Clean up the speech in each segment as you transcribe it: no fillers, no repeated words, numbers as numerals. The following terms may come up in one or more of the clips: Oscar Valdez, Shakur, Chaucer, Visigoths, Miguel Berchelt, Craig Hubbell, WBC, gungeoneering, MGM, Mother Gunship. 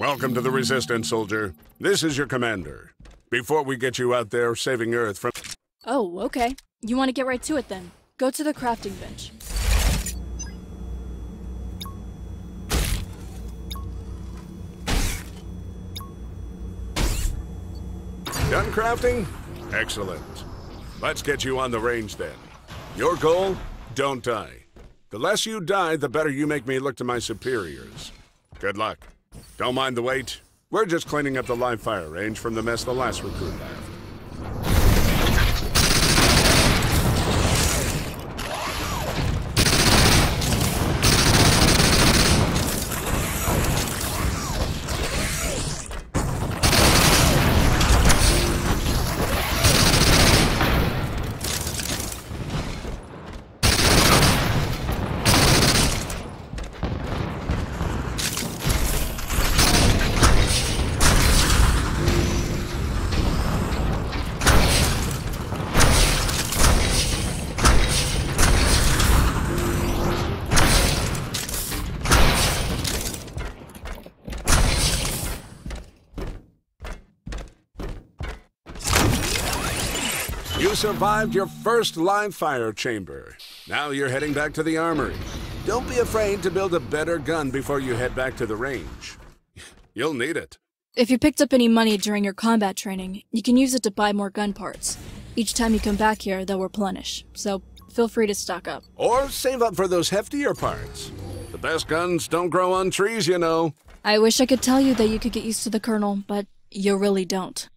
Welcome to the Resistance, soldier. This is your commander. Before we get you out there saving Earth from... Oh, okay. You want to get right to it then. Go to the crafting bench. Done crafting? Excellent. Let's get you on the range then. Your goal? Don't die. The less you die, the better you make me look to my superiors. Good luck. Don't mind the wait. We're just cleaning up the live fire range from the mess the last recruit left. You survived your first live fire chamber. Now you're heading back to the armory. Don't be afraid to build a better gun before you head back to the range. You'll need it. If you picked up any money during your combat training, you can use it to buy more gun parts. Each time you come back here, they'll replenish, so feel free to stock up. Or save up for those heftier parts. The best guns don't grow on trees, you know. I wish I could tell you that you could get used to the colonel, but you really don't.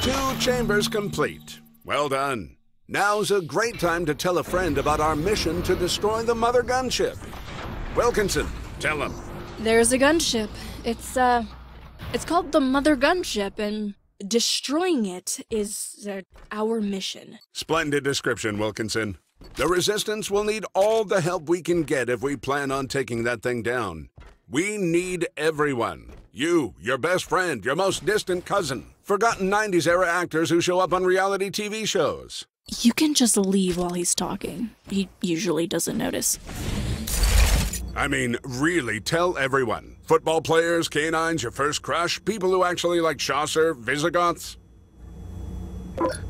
Two chambers complete. Well done. Now's a great time to tell a friend about our mission to destroy the Mother Gunship. Wilkinson, tell him. There's a gunship. It's called the Mother Gunship, and destroying it is our mission. Splendid description, Wilkinson. The Resistance will need all the help we can get if we plan on taking that thing down. We need everyone. You, your best friend, your most distant cousin, forgotten 90s-era actors who show up on reality TV shows. You can just leave while he's talking. He usually doesn't notice. I mean, really, tell everyone. Football players, canines, your first crush, people who actually like Chaucer, Visigoths.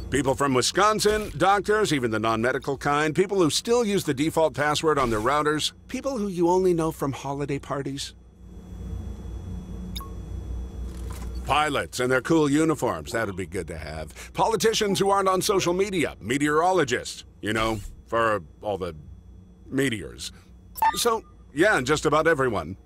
People from Wisconsin, doctors, even the non-medical kind, people who still use the default password on their routers, people who you only know from holiday parties. Pilots and their cool uniforms, that'd be good to have. Politicians who aren't on social media, meteorologists, you know, for all the meteors. So, yeah, just about everyone.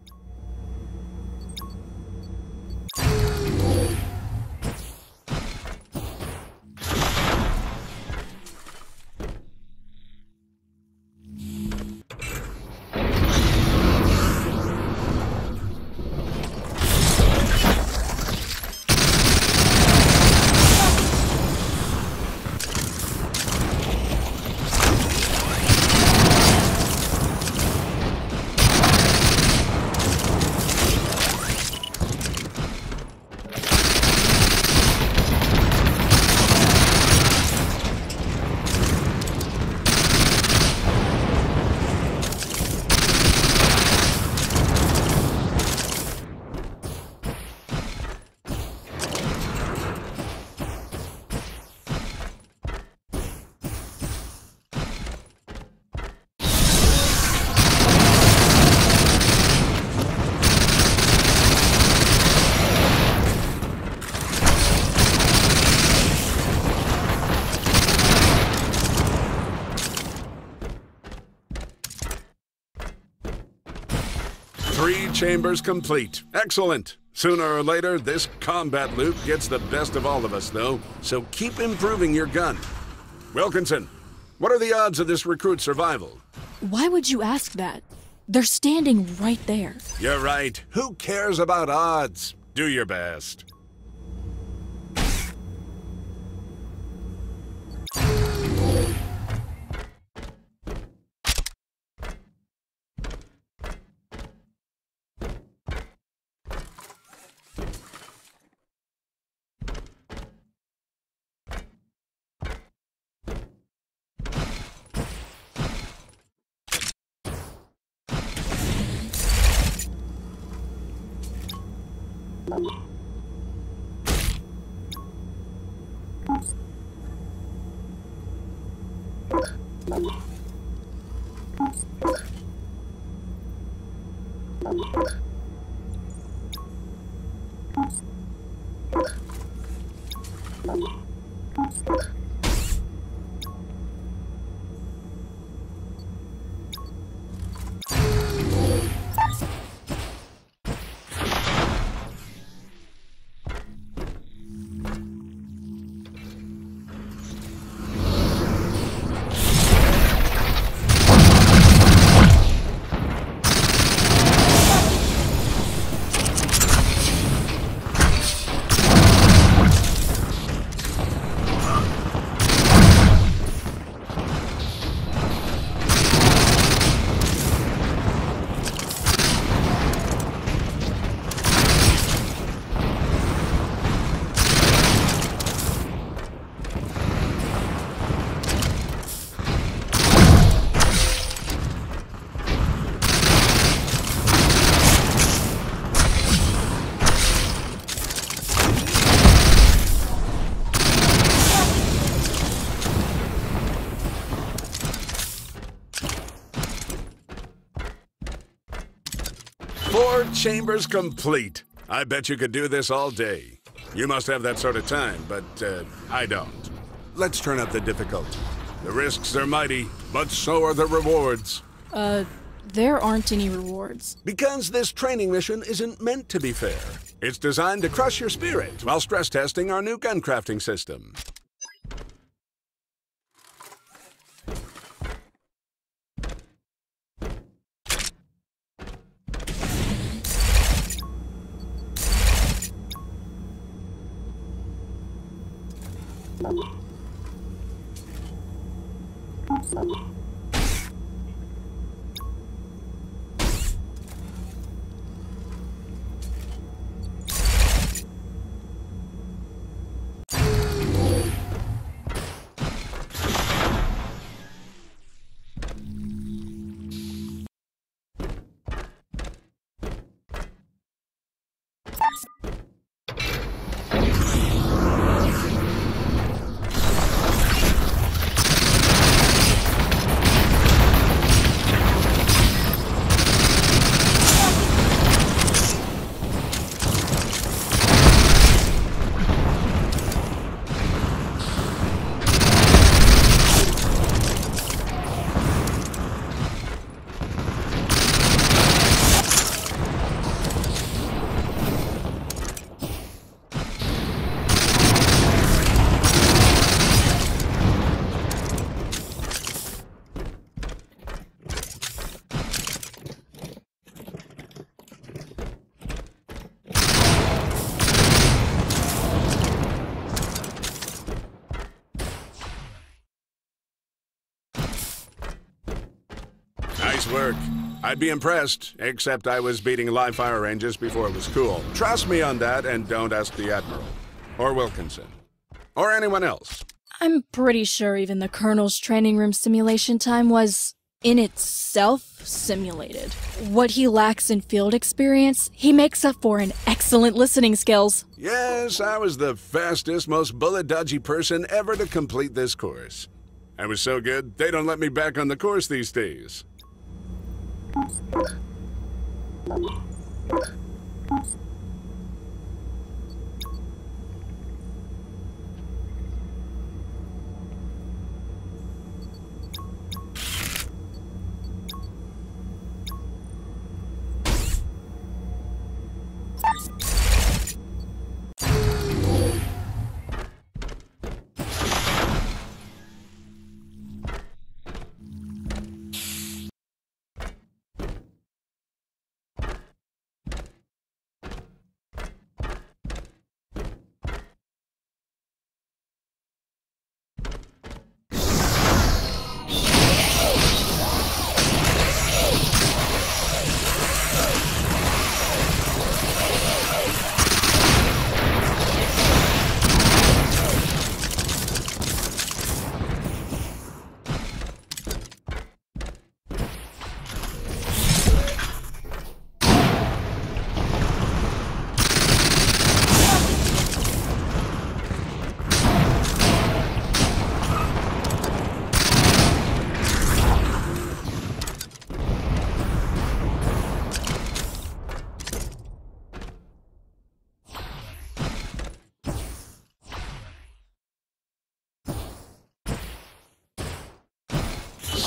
Three chambers complete. Excellent. Sooner or later, this combat loop gets the best of all of us, though, so keep improving your gun. Wilkinson, what are the odds of this recruit's survival? Why would you ask that? They're standing right there. You're right. Who cares about odds? Do your best. Chambers complete. I bet you could do this all day. You must have that sort of time, but I don't. Let's turn up the difficulty. The risks are mighty, but so are the rewards. There aren't any rewards. Because this training mission isn't meant to be fair. It's designed to crush your spirit while stress testing our new gun crafting system. Work. I'd be impressed, except I was beating live fire ranges before it was cool. Trust me on that, and don't ask the Admiral. Or Wilkinson. Or anyone else. I'm pretty sure even the Colonel's training room simulation time was, in itself, simulated. What he lacks in field experience, he makes up for in excellent listening skills. Yes, I was the fastest, most bullet-dodgy person ever to complete this course. I was so good, they don't let me back on the course these days.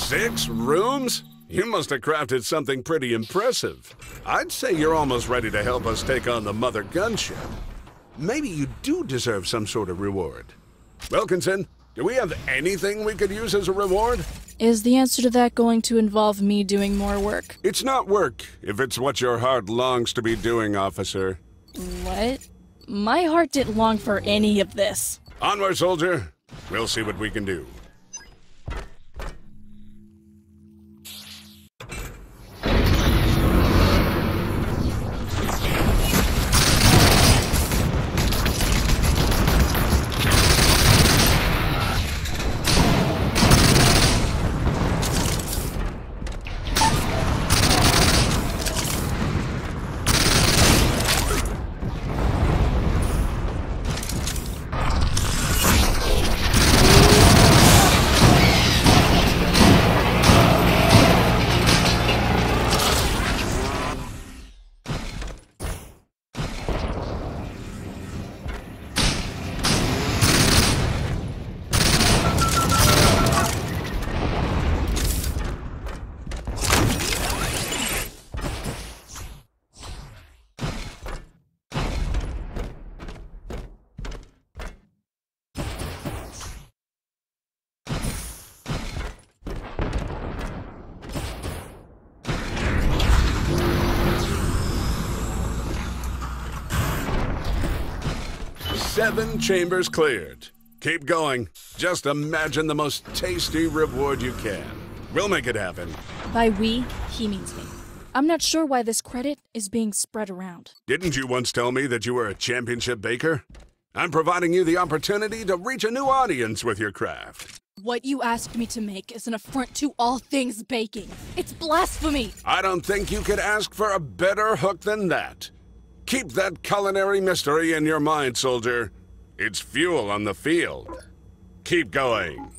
6 rooms? You must have crafted something pretty impressive. I'd say you're almost ready to help us take on the Mother Gunship. Maybe you do deserve some sort of reward. Wilkinson, do we have anything we could use as a reward? Is the answer to that going to involve me doing more work? It's not work, if it's what your heart longs to be doing, officer. What? My heart didn't long for any of this. Onward, soldier. We'll see what we can do. Seven chambers cleared. Keep going. Just imagine the most tasty reward you can. We'll make it happen. By we, he means me. I'm not sure why this credit is being spread around. Didn't you once tell me that you were a championship baker? I'm providing you the opportunity to reach a new audience with your craft. What you asked me to make is an affront to all things baking. It's blasphemy! I don't think you could ask for a better hook than that. Keep that culinary mystery in your mind, soldier. It's fuel on the field. Keep going.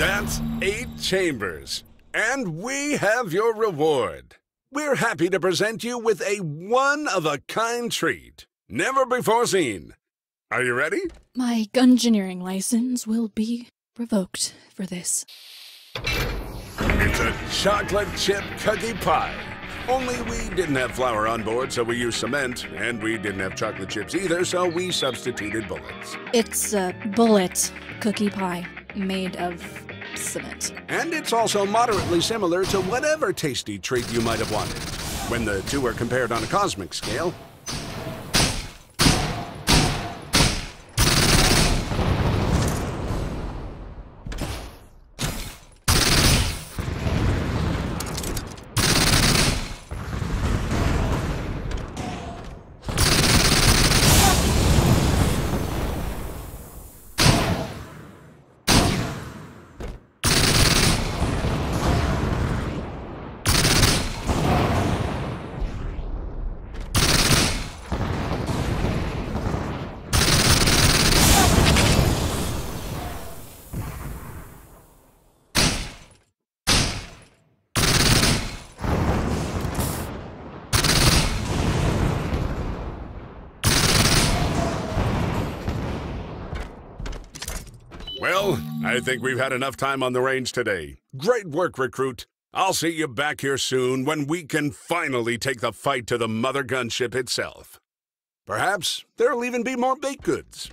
That's 8 chambers, and we have your reward. We're happy to present you with a one-of-a-kind treat, never before seen. Are you ready? My gungeoneering license will be revoked for this. It's a chocolate chip cookie pie. Only we didn't have flour on board, so we used cement, and we didn't have chocolate chips either, so we substituted bullets. It's a bullet cookie pie made of cement. And it's also moderately similar to whatever tasty treat you might have wanted, when the two are compared on a cosmic scale. Well, I think we've had enough time on the range today. Great work, recruit. I'll see you back here soon when we can finally take the fight to the Mother Gunship itself. Perhaps there'll even be more baked goods.